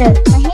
Look, my